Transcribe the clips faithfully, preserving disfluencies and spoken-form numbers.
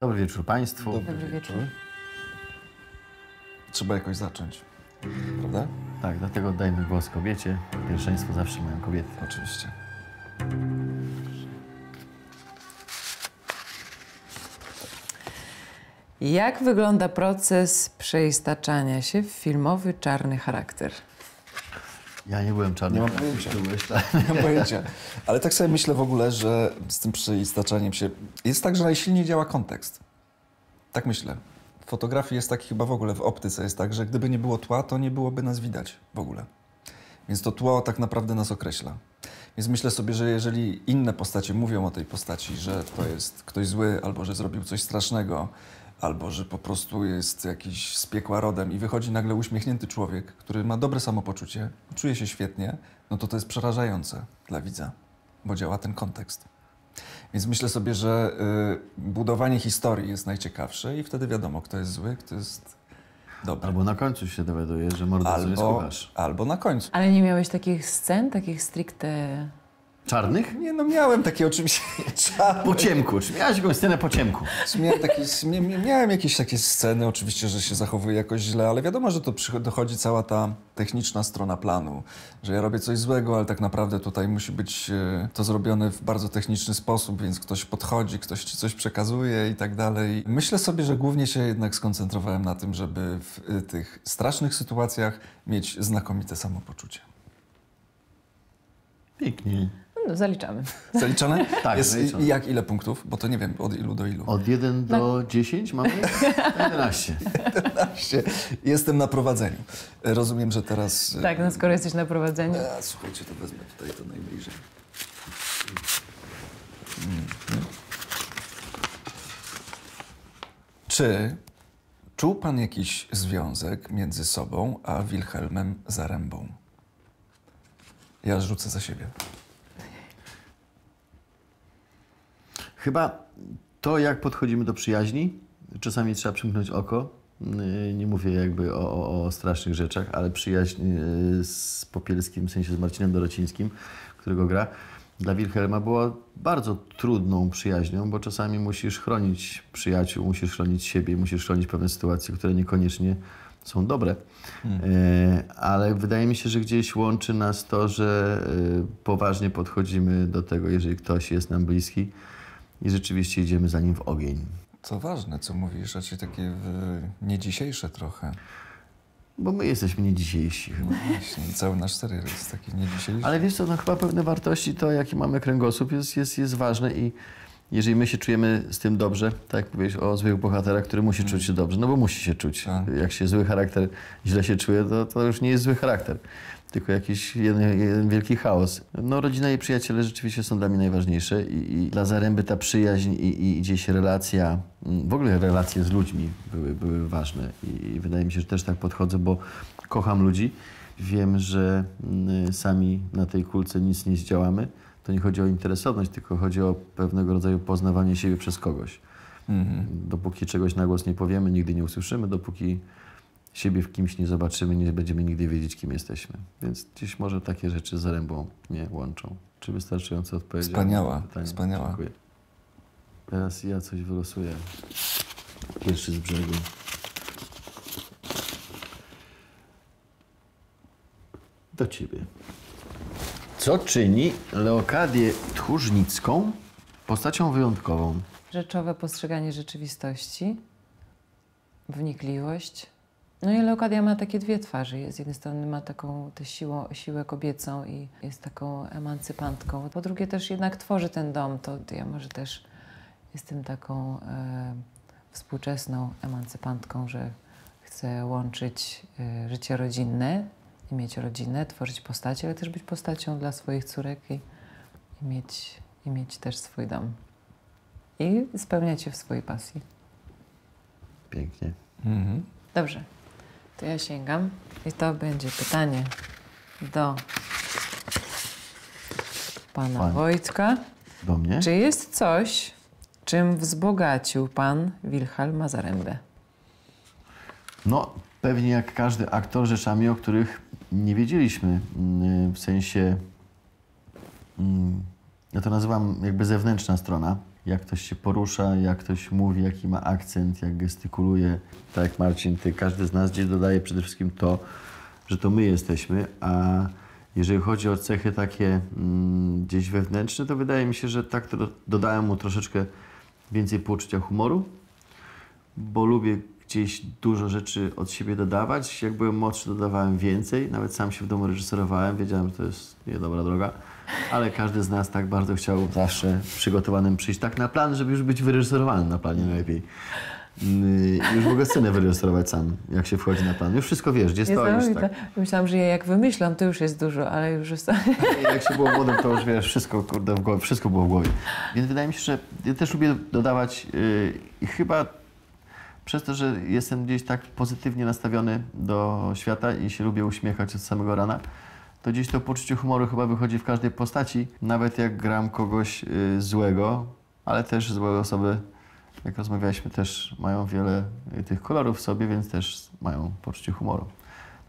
Dobry wieczór Państwu. Dobry, Dobry wieczór. wieczór. Trzeba jakoś zacząć, prawda? Tak, dlatego oddajmy głos kobiecie. Pierwszeństwo zawsze mają kobiety. Oczywiście. Jak wygląda proces przeistaczania się w filmowy czarny charakter? Ja nie byłem czarny. Nie mam pojęcia. Nie mam pojęcia. Ale tak sobie myślę w ogóle, że z tym przeistaczaniem się... Jest tak, że najsilniej działa kontekst. Tak myślę. W fotografii jest tak chyba w ogóle, w optyce jest tak, że gdyby nie było tła, to nie byłoby nas widać w ogóle. Więc to tło tak naprawdę nas określa. Więc myślę sobie, że jeżeli inne postacie mówią o tej postaci, że to jest ktoś zły, albo że zrobił coś strasznego, albo że po prostu jest jakiś z piekła rodem i wychodzi nagle uśmiechnięty człowiek, który ma dobre samopoczucie, czuje się świetnie, no to to jest przerażające dla widza, bo działa ten kontekst. Więc myślę sobie, że y, budowanie historii jest najciekawsze i wtedy wiadomo, kto jest zły, kto jest dobry. Albo na końcu się dowiaduje, że mordercą jest kucharz. Albo na końcu. Ale nie miałeś takich scen, takich stricte... Czarnych? Nie, no miałem takie oczywiście czarne. Po ciemku. Miałeś jakąś scenę po ciemku. Miałem, taki, miałem jakieś takie sceny, oczywiście, że się zachowuje jakoś źle, ale wiadomo, że to dochodzi cała ta techniczna strona planu. Że ja robię coś złego, ale tak naprawdę tutaj musi być to zrobione w bardzo techniczny sposób, więc ktoś podchodzi, ktoś ci coś przekazuje i tak dalej. Myślę sobie, że głównie się jednak skoncentrowałem na tym, żeby w tych strasznych sytuacjach mieć znakomite samopoczucie. Pięknie. No, zaliczamy. Zaliczane? Tak, jest zaliczone. I jak ile punktów? Bo to nie wiem, od ilu do ilu. Od jeden do dziesięć mamy? jedenaście. jedenaście. Jestem na prowadzeniu. Rozumiem, że teraz... Tak, no skoro jesteś na prowadzeniu. A, słuchajcie, to wezmę tutaj to najbliżej. Czy czuł pan jakiś związek między sobą a Wilhelmem Zarębą? Ja rzucę za siebie. Chyba to, jak podchodzimy do przyjaźni, czasami trzeba przymknąć oko. Nie mówię jakby o, o, o strasznych rzeczach, ale przyjaźń z Popielskim, w sensie z Marcinem Dorocińskim, którego gra, dla Wilhelma była bardzo trudną przyjaźnią, bo czasami musisz chronić przyjaciół, musisz chronić siebie, musisz chronić pewne sytuacje, które niekoniecznie są dobre. Mhm. Ale wydaje mi się, że gdzieś łączy nas to, że poważnie podchodzimy do tego, jeżeli ktoś jest nam bliski. I rzeczywiście idziemy za nim w ogień. Co ważne, co mówisz, raczej takie niedzisiejsze trochę. Bo my jesteśmy niedzisiejsi chyba. No właśnie, cały nasz serial jest taki niedzisiejszy. Ale wiesz co, no chyba pewne wartości, to jaki mamy kręgosłup jest, jest, jest ważne i jeżeli my się czujemy z tym dobrze, tak jak mówiłeś o złych bohaterach, który musi czuć się dobrze, no bo musi się czuć. Tak. Jak się zły charakter źle się czuje, to, to już nie jest zły charakter. Tylko jakiś jeden, jeden wielki chaos. No rodzina i przyjaciele rzeczywiście są dla mnie najważniejsze i, i dla Zaręby ta przyjaźń i, i gdzieś relacja, w ogóle relacje z ludźmi były, były ważne i, i wydaje mi się, że też tak podchodzę, bo kocham ludzi. Wiem, że y, sami na tej kulce nic nie zdziałamy. To nie chodzi o interesowność, tylko chodzi o pewnego rodzaju poznawanie siebie przez kogoś. Mhm. Dopóki czegoś na głos nie powiemy, nigdy nie usłyszymy, dopóki siebie w kimś nie zobaczymy, nie będziemy nigdy wiedzieć, kim jesteśmy. Więc gdzieś może takie rzeczy z Zarębą mnie łączą. Czy wystarczająco odpowiedzieć? Wspaniała, wspaniała. Dziękuję. Teraz ja coś wylosuję. Pierwszy z brzegu. Do ciebie. Co czyni Leokadię Tchórznicką postacią wyjątkową? Rzeczowe postrzeganie rzeczywistości, wnikliwość. No i Leokadia ma takie dwie twarze. Z jednej strony ma taką tę siłę, siłę kobiecą i jest taką emancypantką. Po drugie też jednak tworzy ten dom. To ja może też jestem taką e, współczesną emancypantką, że chcę łączyć e, życie rodzinne i mieć rodzinę, tworzyć postacie, ale też być postacią dla swoich córek i, i, mieć, i mieć też swój dom. I spełniać się w swojej pasji. Pięknie. Mhm. Dobrze. To ja sięgam i to będzie pytanie do pana Pan. Wojtka. Do mnie? Czy jest coś, czym wzbogacił pan Wilhelma Zarębę? No, pewnie jak każdy aktor rzeczami, o których nie wiedzieliśmy. W sensie, ja to nazywam jakby zewnętrzna strona, jak ktoś się porusza, jak ktoś mówi, jaki ma akcent, jak gestykuluje. Tak jak Marcin, ty, każdy z nas gdzieś dodaje przede wszystkim to, że to my jesteśmy, a jeżeli chodzi o cechy takie mm, gdzieś wewnętrzne, to wydaje mi się, że tak to dodałem mu troszeczkę więcej poczucia humoru, bo lubię gdzieś dużo rzeczy od siebie dodawać. Jak byłem młodszy, dodawałem więcej. Nawet sam się w domu reżyserowałem. Wiedziałem, że to jest niedobra droga. Ale każdy z nas tak bardzo chciał zawsze przygotowanym przyjść tak na plan, żeby już być wyreżyserowanym na planie najlepiej. Już w ogóle scenę wyreżyserować sam, jak się wchodzi na plan. Już wszystko wiesz, gdzie stoisz. Tak. Myślałam, że ja jak wymyślam, to już jest dużo, ale już jest... Jak się było młodym, to już wiesz, wszystko, kurde, w głowie, wszystko było w głowie. Więc wydaje mi się, że ja też lubię dodawać yy, i chyba przez to, że jestem gdzieś tak pozytywnie nastawiony do świata i się lubię uśmiechać od samego rana, to gdzieś to poczucie humoru chyba wychodzi w każdej postaci. Nawet jak gram kogoś yy, złego, ale też złe osoby, jak rozmawialiśmy, też mają wiele tych kolorów w sobie, więc też mają poczucie humoru.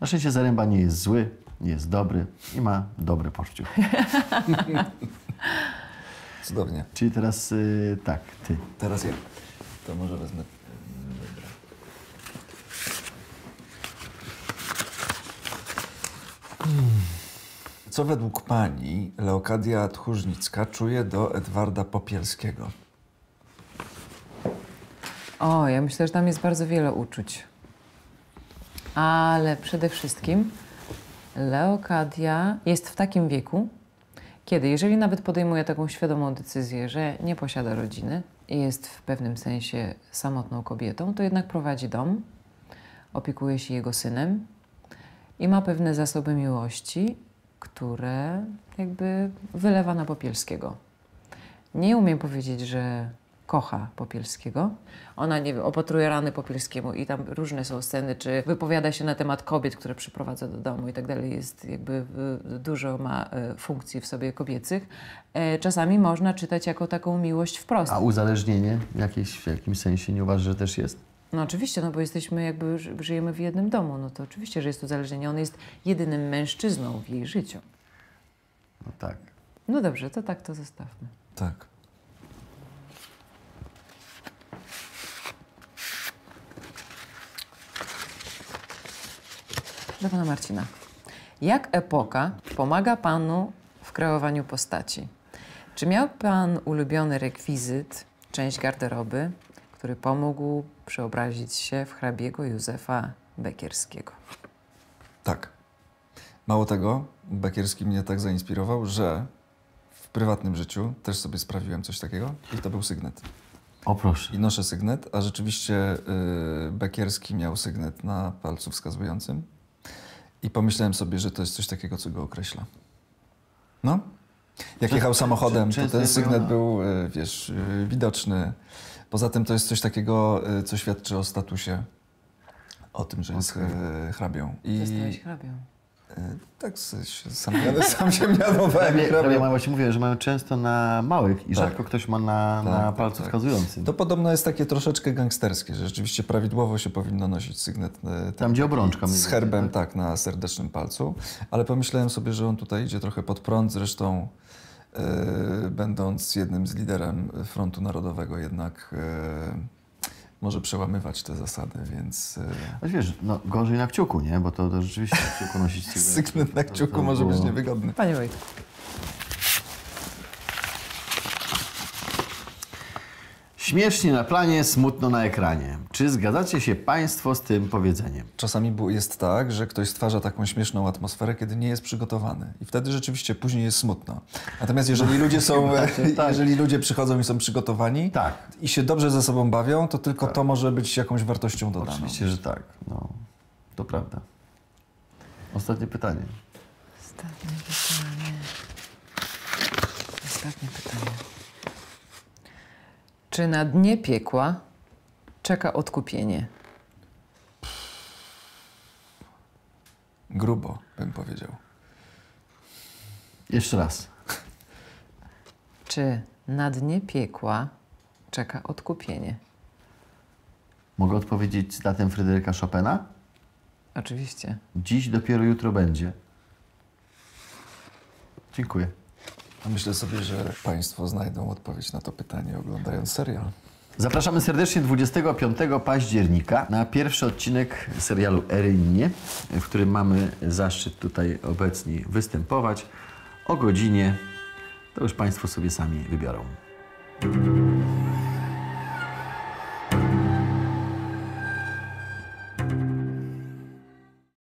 Na szczęście Zaręba nie jest zły, nie jest dobry i ma dobre poczucie humoru. Cudownie. Czyli teraz yy, tak, ty. Teraz ja. To może wezmę... Dobra. Hmm. Co według pani Leokadia Tchórznicka czuje do Edwarda Popielskiego? O, ja myślę, że tam jest bardzo wiele uczuć. Ale przede wszystkim Leokadia jest w takim wieku, kiedy jeżeli nawet podejmuje taką świadomą decyzję, że nie posiada rodziny i jest w pewnym sensie samotną kobietą, to jednak prowadzi dom, opiekuje się jego synem i ma pewne zasoby miłości, które jakby wylewa na Popielskiego. Nie umiem powiedzieć, że kocha Popielskiego. Ona, nie wiem, opatruje rany Popielskiemu i tam różne są sceny, czy wypowiada się na temat kobiet, które przyprowadza do domu i tak dalej. Jest jakby dużo ma funkcji w sobie kobiecych. Czasami można czytać jako taką miłość wprost. A uzależnienie jakieś w jakimś sensie nie uważasz, że też jest? No oczywiście, no bo jesteśmy jakby, żyjemy w jednym domu, no to oczywiście, że jest uzależnienie. On jest jedynym mężczyzną w jej życiu. No tak. No dobrze, to tak to zostawmy. Tak. Do pana Marcina. Jak epoka pomaga panu w kreowaniu postaci? Czy miał pan ulubiony rekwizyt, część garderoby, który pomógł przeobrazić się w hrabiego Józefa Bekierskiego? Tak. Mało tego, Bekierski mnie tak zainspirował, że w prywatnym życiu też sobie sprawiłem coś takiego i to był sygnet. O proszę. I noszę sygnet, a rzeczywiście yy, Bekierski miał sygnet na palcu wskazującym i pomyślałem sobie, że to jest coś takiego, co go określa. No. Jak jechał samochodem, to ten sygnet był, yy, wiesz, yy, widoczny. Poza tym to jest coś takiego, yy, co świadczy o statusie, o tym, że jest yy, hrabią. I... Zostałeś hrabią. Tak, sam, sam się mianowałem. Ja właśnie mówię, że mają często na małych i tak, rzadko ktoś ma na, tak, na tak, palcu tak. wskazującym. To podobno jest takie troszeczkę gangsterskie, że rzeczywiście prawidłowo się powinno nosić sygnet. Ten, Tam, gdzie obrączka. Z herbem, tak? tak, na serdecznym palcu. Ale pomyślałem sobie, że on tutaj idzie trochę pod prąd. Zresztą yy, będąc jednym z liderem Frontu Narodowego jednak... Yy, może przełamywać te zasady, więc... No wiesz, no, gorzej na kciuku, nie? Bo to, to rzeczywiście na kciuku nosić... Sygnet na kciuku to, to może było... być niewygodny. Panie Wojtku. Śmiesznie na planie, smutno na ekranie. Czy zgadzacie się państwo z tym powiedzeniem? Czasami jest tak, że ktoś stwarza taką śmieszną atmosferę, kiedy nie jest przygotowany. I wtedy rzeczywiście później jest smutno. Natomiast jeżeli ludzie są, jeżeli ludzie przychodzą i są przygotowani tak. i się dobrze ze sobą bawią, to tylko tak. to może być jakąś wartością dodaną. Oczywiście, że tak. No, to prawda. Ostatnie pytanie. Ostatnie pytanie. Ostatnie pytanie. Czy na dnie piekła czeka odkupienie? Grubo, bym powiedział. Jeszcze raz. Czy na dnie piekła czeka odkupienie? Mogę odpowiedzieć cytatem Fryderyka Chopina? Oczywiście. Dziś dopiero jutro będzie. Dziękuję. Myślę sobie, że Państwo znajdą odpowiedź na to pytanie, oglądając serial. Zapraszamy serdecznie dwudziestego piątego października na pierwszy odcinek serialu Erynie, w którym mamy zaszczyt tutaj obecni występować. O godzinie to już Państwo sobie sami wybiorą.